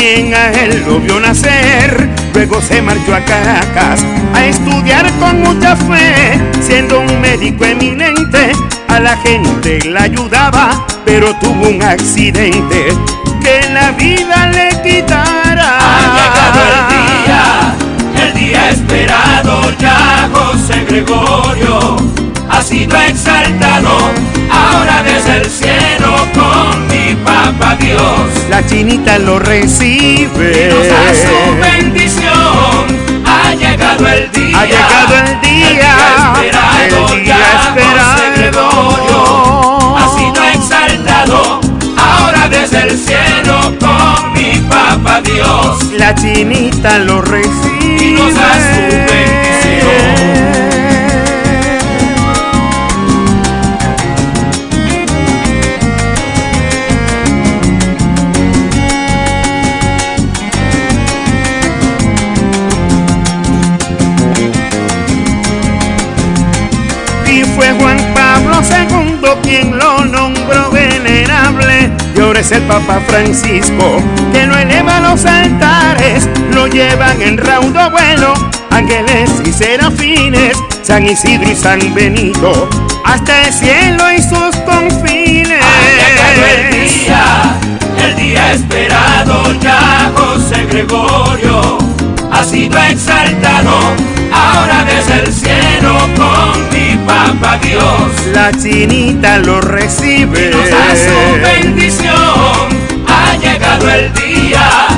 quien a él lo vio nacer. Luego se marchó a Caracas a estudiar con mucha fe. Siendo un médico eminente, a la gente la ayudaba, pero tuvo un accidente que la vida le quitara. Ha llegado el día esperado ya. José Gregorio ha sido exaltado, ahora desde el cielo con mi Papa Dios. La chinita lo recibe y nos da su bendición. Ha llegado el día, ha llegado el día, esperado, el día ya esperado. José Gregorio ha sido exaltado, ahora desde el cielo con mi Papa Dios. La chinita lo recibe y nos da su bendición. Quien lo nombró venerable, y ahora es el Papa Francisco que lo eleva a los altares. Lo llevan en raudo vuelo ángeles y serafines, San Isidro y San Benito, hasta el cielo y sus confines. Ha llegado el día esperado ya. José Gregorio ha sido exaltado, ahora desde el cielo con mi Papa Dios. La chinita lo recibe y nos da su bendición. Ha llegado el día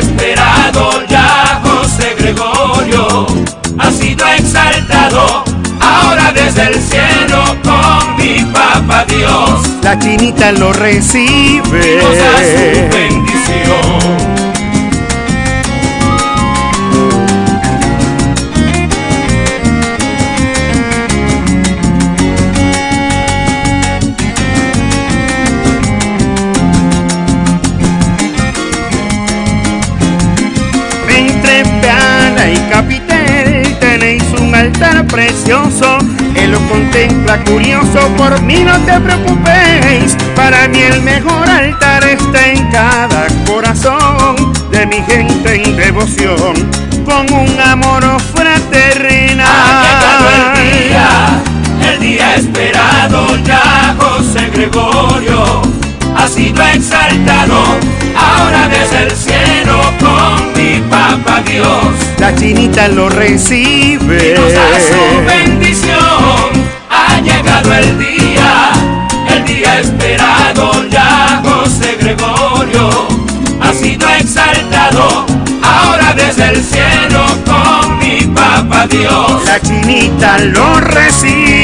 esperado ya. José Gregorio ha sido exaltado, ahora desde el cielo con mi Papa Dios. La chinita lo recibe y nos da su bendición. Capitel, tenéis un altar precioso, él lo contempla curioso. Por mí no te preocupéis, para mí el mejor altar está en cada corazón de mi gente en devoción, con un amor fraternal. Ha llegado el día esperado ya. José Gregorio ha sido exaltado, ahora desde el cielo con mi Papa Dios. La chinita lo recibe y nos da su bendición. Ha llegado el día esperado ya. José Gregorio ha sido exaltado, ahora desde el cielo con mi Papa Dios. La chinita lo recibe.